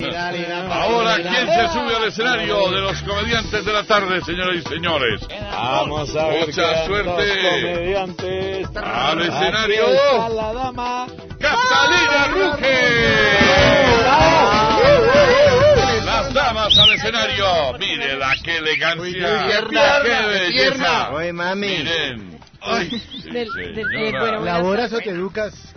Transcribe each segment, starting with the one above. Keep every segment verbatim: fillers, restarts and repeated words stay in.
Ahora, ¿quién se sube al escenario de los comediantes de la tarde, señoras y señores? Vamos a ver. Mucha suerte. Al escenario. La dama Catalina Ruge. Las damas al escenario. Mire la que elegancia. Qué belleza. Oye, mami. Miren. ¿Laboras o te educas?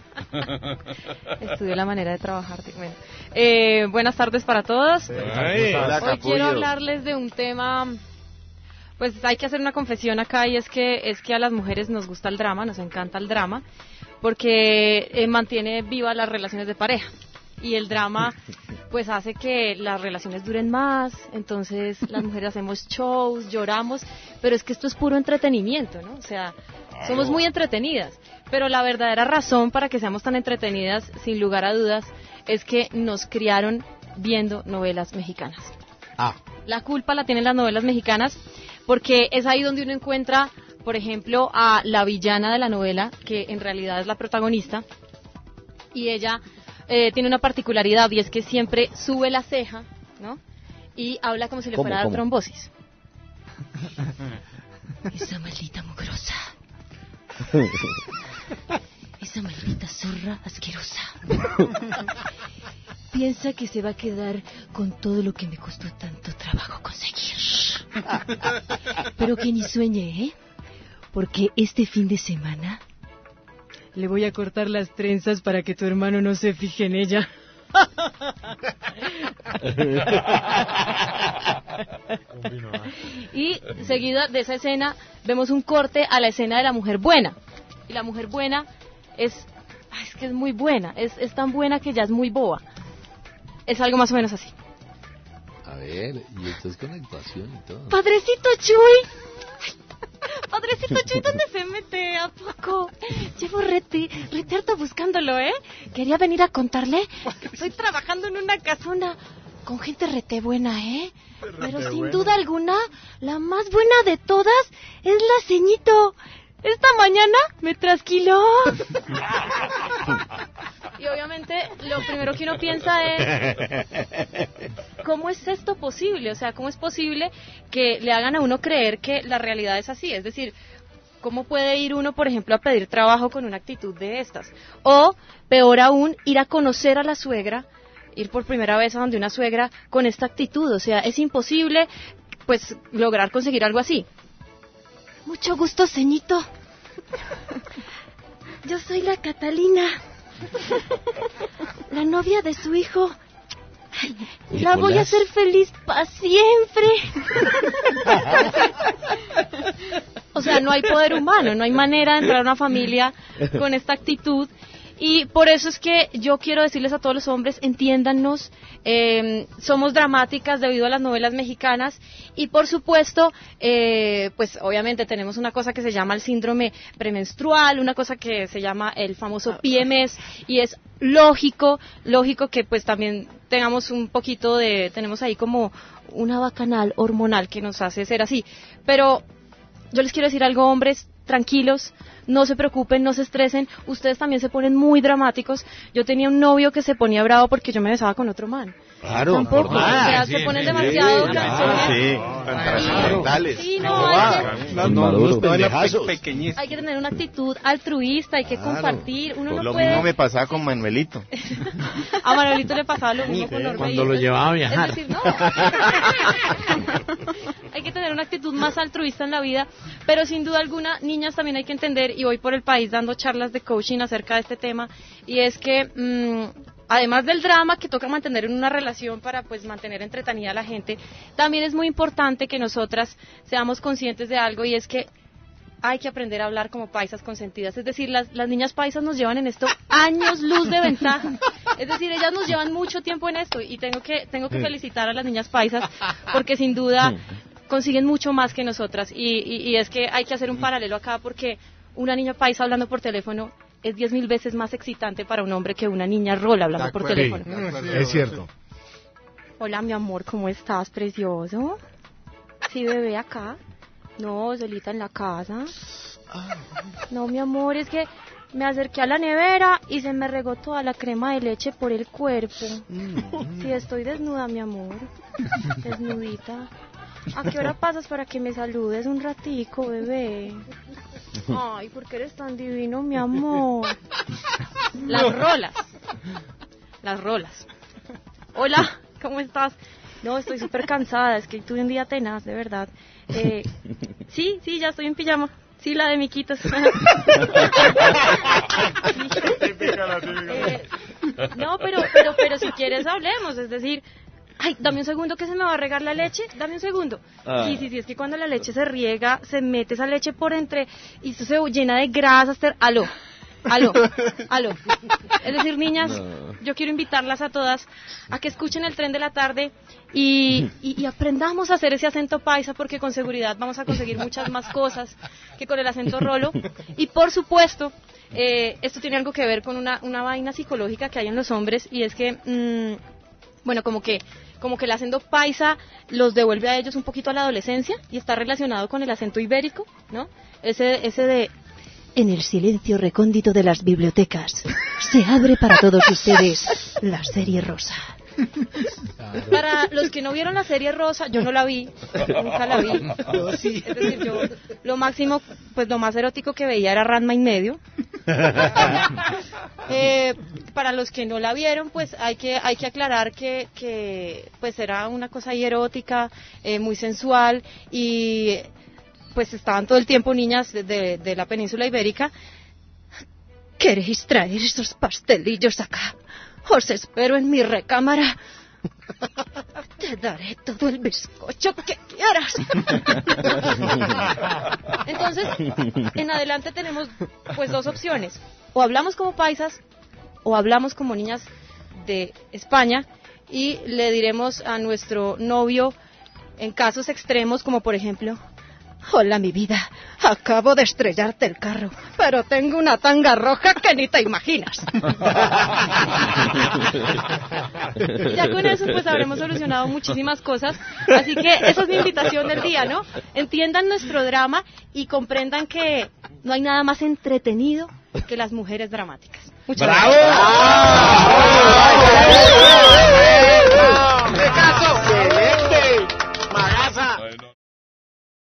Estudió la manera de trabajar, te cuento. Eh, buenas tardes para todos. Ay, hoy quiero hablarles de un tema. Pues hay que hacer una confesión acá, y es que es que a las mujeres nos gusta el drama, nos encanta el drama, porque eh, mantiene vivas las relaciones de pareja, y el drama pues hace que las relaciones duren más. Entonces las mujeres hacemos shows, lloramos, pero es que esto es puro entretenimiento, ¿no? O sea, somos muy entretenidas, pero la verdadera razón para que seamos tan entretenidas, sin lugar a dudas, es que nos criaron viendo novelas mexicanas. Ah. La culpa la tienen las novelas mexicanas, porque es ahí donde uno encuentra, por ejemplo, a la villana de la novela, que en realidad es la protagonista, y ella eh, tiene una particularidad, y es que siempre sube la ceja, ¿no? Y habla como si le fuera a dar trombosis. Esa maldita mugrosa. Esa maldita zorra asquerosa piensa que se va a quedar con todo lo que me costó tanto trabajo conseguir. Pero que ni sueñe, ¿eh? Porque este fin de semana le voy a cortar las trenzas para que tu hermano no se fije en ella. Y seguida de esa escena vemos un corte a la escena de la mujer buena, y la mujer buena es, es que es muy buena, es, es tan buena que ya es muy boba. Es algo más o menos así. A ver, y esto es con actuación y todo. Padrecito Chuy, Padrecito Chuy, ¿dónde se mete? ¿A poco? Llevo reti, reti harto buscándolo, ¿eh? Quería venir a contarle que estoy trabajando en una casona con gente rete buena, ¿eh? Rete Pero sin buena. duda alguna, la más buena de todas es la ceñito. Esta mañana me trasquiló. Y obviamente lo primero que uno piensa es, ¿cómo es esto posible? O sea, ¿cómo es posible que le hagan a uno creer que la realidad es así? Es decir, ¿cómo puede ir uno, por ejemplo, a pedir trabajo con una actitud de estas? O, peor aún, ir a conocer a la suegra, ir por primera vez a donde una suegra con esta actitud. O sea, es imposible, pues, lograr conseguir algo así. Mucho gusto, ceñito. Yo soy la Catalina, la novia de su hijo. La voy a hacer feliz para siempre. O sea, no hay poder humano, no hay manera de entrar a una familia con esta actitud. Y por eso es que yo quiero decirles a todos los hombres, entiéndannos, eh, somos dramáticas debido a las novelas mexicanas, y por supuesto, eh, pues obviamente tenemos una cosa que se llama el síndrome premenstrual, una cosa que se llama el famoso P M S, y es lógico, lógico que pues también tengamos un poquito de, tenemos ahí como una bacanal hormonal que nos hace ser así. Pero yo les quiero decir algo, hombres, tranquilos, no se preocupen, no se estresen, ustedes también se ponen muy dramáticos. Yo tenía un novio que se ponía bravo porque yo me besaba con otro man. Claro. Tampoco, normal, o sea, sí, se ponen sí, demasiado sí, canciones. Claro, sí. Sí, no, hay que, hay que tener una actitud altruista, hay que claro, compartir. Uno no lo puede... mismo me pasaba con Manuelito. A Manuelito le pasaba lo mismo sí, con Norberto. Cuando lo llevaba a viajar. Es decir, no. Hay que tener una actitud más altruista en la vida, pero sin duda alguna, niñas, también hay que entender, y voy por el país dando charlas de coaching acerca de este tema, y es que mmm, además del drama que toca mantener en una relación para pues mantener entretenida a la gente, también es muy importante que nosotras seamos conscientes de algo, y es que hay que aprender a hablar como paisas consentidas. Es decir, las, las niñas paisas nos llevan en esto años luz de ventaja. Es decir, ellas nos llevan mucho tiempo en esto, y tengo que, tengo que felicitar a las niñas paisas, porque sin duda consiguen mucho más que nosotras, y, y, y es que hay que hacer un paralelo acá, porque una niña paisa hablando por teléfono es diez mil veces más excitante para un hombre que una niña rola hablando la por teléfono. Sí, es cierto. Hola, mi amor, ¿cómo estás, precioso? Sí, bebé, acá. No, solita en la casa. No, mi amor, es que me acerqué a la nevera y se me regó toda la crema de leche por el cuerpo. Mm. Sí, estoy desnuda, mi amor. Desnudita. ¿A qué hora pasas para que me saludes un ratico, bebé? Ay, ¿por qué eres tan divino, mi amor? Las rolas. Las rolas. Hola, ¿cómo estás? No, estoy súper cansada, es que tuve un día tenaz, de verdad. Eh, sí, sí, ya estoy en pijama. Sí, la de Miquitos. eh, no, pero, pero, pero si quieres hablemos, es decir... Ay, dame un segundo que se me va a regar la leche, dame un segundo. Ah. Sí, sí, sí, es que cuando la leche se riega, se mete esa leche por entre y eso se llena de grasas. Ter... Aló, aló, aló. Es decir, niñas, no. Yo quiero invitarlas a todas a que escuchen El Tren de la Tarde y, y, y aprendamos a hacer ese acento paisa, porque con seguridad vamos a conseguir muchas más cosas que con el acento rolo. Y por supuesto, eh, esto tiene algo que ver con una, una vaina psicológica que hay en los hombres, y es que... Mmm, bueno, como que... como que el acento paisa los devuelve a ellos un poquito a la adolescencia y está relacionado con el acento ibérico, ¿no? Ese, ese de... En el silencio recóndito de las bibliotecas se abre para todos ustedes la serie rosa. Para los que no vieron la serie rosa, yo no la vi, nunca la vi. Es decir, yo lo máximo, pues lo más erótico que veía era Ranma y medio. Eh, para los que no la vieron, pues hay que hay que aclarar que, que pues era una cosa ahí erótica, eh, muy sensual, y pues estaban todo el tiempo niñas de, de, de la península ibérica. ¿Queréis traer esos pastelillos acá? Os espero en mi recámara. Te daré todo el bizcocho que quieras. Entonces, en adelante tenemos pues dos opciones. O hablamos como paisas, o hablamos como niñas de España y le diremos a nuestro novio en casos extremos como por ejemplo... Hola, mi vida, acabo de estrellarte el carro, pero tengo una tanga roja que ni te imaginas. Ya con eso pues habremos solucionado muchísimas cosas, así que esa es mi invitación del día, ¿no? Entiendan nuestro drama y comprendan que no hay nada más entretenido que las mujeres dramáticas. Muchas ¡Bravo! Gracias. ¡Bravo!